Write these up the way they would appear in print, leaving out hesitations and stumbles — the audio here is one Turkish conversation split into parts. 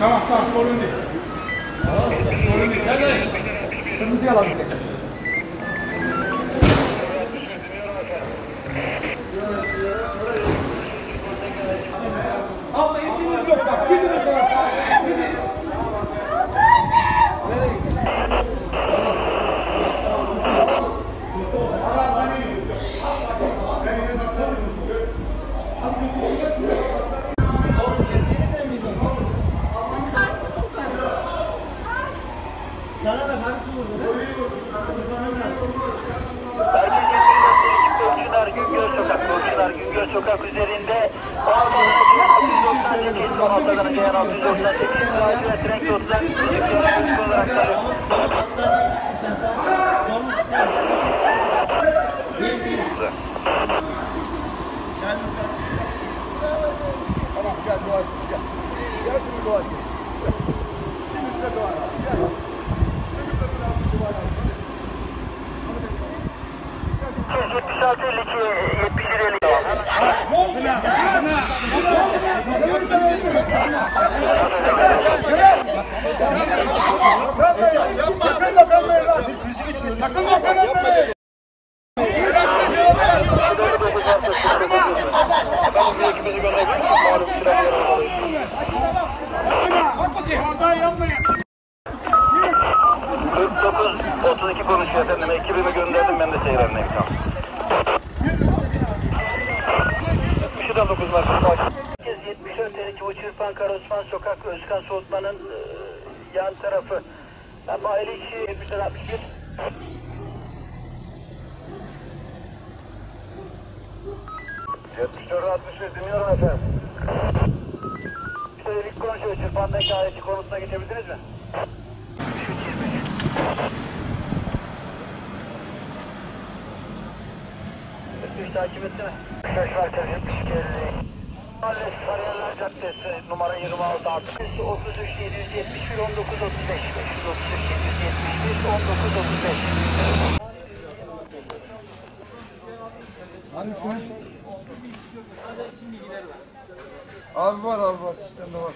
Tamam, sorun değil. Sorun değil. Kırmızıya alalım. Abla işiniz yok bak. Gidin o zaman. Gidin. Sana da karısı vurdu. Güngör Sokak, Güngör Sokak üzerinde 698 haftadan önce 698 acil tren yolcular ücretsiz olarak tamam gel Doğan gel. Gel Doğan gel. Gel Doğan gel. Yapma. 32 konuşuyor efendim. Ekibimi gönderdim, ben de seyrenleyim tam. 79 var. 70 ötelik o Çırpan Karosman sokak Özkan Soğutman'ın yan tarafı. Ben mahalle içi 71. Dinliyorum efendim. Ötelik konuşuyor. Çırpan'daki aileci konusuna geçebildiniz mi? Takip etsene. Şaşırtır 72. Mahallesi Sarıyalar Caddesi numara 26 artı 33 771 1935. 33 771 1935. Hangisi mi? Abi var, abi var, sistemde var.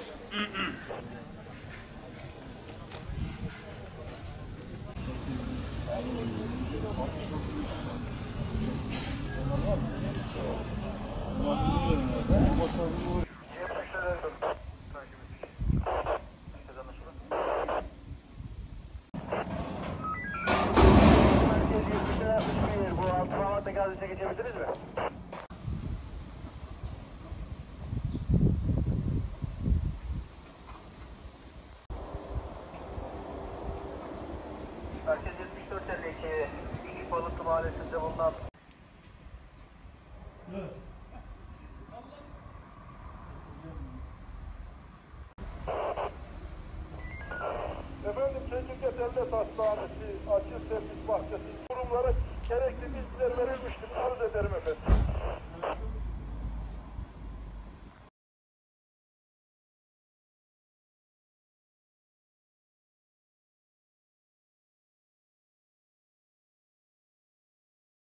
Gazeteye geçebiliriz mi? Merkez 74'teki Dikipolu Mahallesi'nde bulunan efendim Çekirge Devlet Hastanesi Acil Servis Bahçesi kurumlara gerekli bilgiler verilmiştir. Arz ederim efendim.